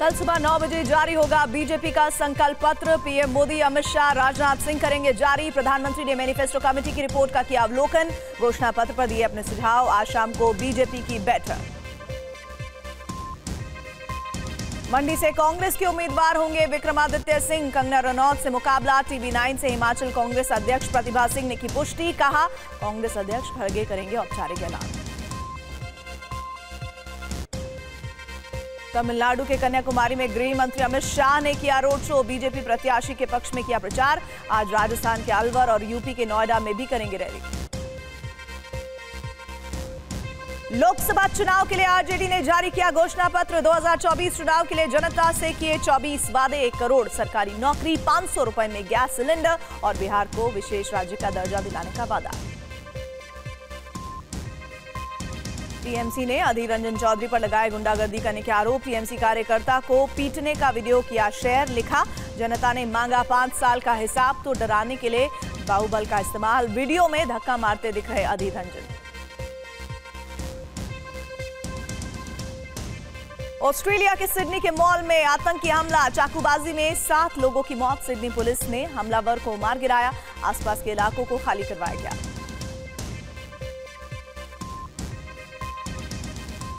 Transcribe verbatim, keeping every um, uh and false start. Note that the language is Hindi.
कल सुबह नौ बजे जारी होगा बीजेपी का संकल्प पत्र। पीएम मोदी, अमित शाह, राजनाथ सिंह करेंगे जारी। प्रधानमंत्री ने मैनिफेस्टो कमेटी की रिपोर्ट का किया अवलोकन। घोषणा पत्र पर दिए अपने सुझाव। आज शाम को बीजेपी की बैठक। मंडी से कांग्रेस के उम्मीदवार होंगे विक्रमादित्य सिंह। कंगना रनौत से मुकाबला। टीवी नाइन से हिमाचल कांग्रेस अध्यक्ष प्रतिभा सिंह ने की पुष्टि। कहा कांग्रेस अध्यक्ष खड़गे करेंगे औपचारिक ऐलान। तमिलनाडु के कन्याकुमारी में गृह मंत्री अमित शाह ने किया रोड शो। बीजेपी प्रत्याशी के पक्ष में किया प्रचार। आज राजस्थान के अलवर और यूपी के नोएडा में भी करेंगे रैली। लोकसभा चुनाव के लिए आरजेडी ने जारी किया घोषणा पत्र। दो हज़ार चौबीस चुनाव के लिए जनता से किए चौबीस वादे। एक करोड़ सरकारी नौकरी, पांच सौ रुपए में गैस सिलेंडर और बिहार को विशेष राज्य का दर्जा दिलाने का वादा। पीएमसी ने अधीरंजन चौधरी पर लगाए गुंडागर्दी करने के आरोप। पीएमसी कार्यकर्ता को पीटने का वीडियो किया शेयर। लिखा जनता ने मांगा पांच साल का हिसाब तो डराने के लिए बाहुबल का इस्तेमाल। वीडियो में धक्का मारते दिख रहे अधीरंजन। ऑस्ट्रेलिया के सिडनी के मॉल में आतंकी हमला। चाकूबाजी में सात लोगों की मौत। सिडनी पुलिस ने हमलावर को मार गिराया। आसपास के इलाकों को खाली करवाया गया।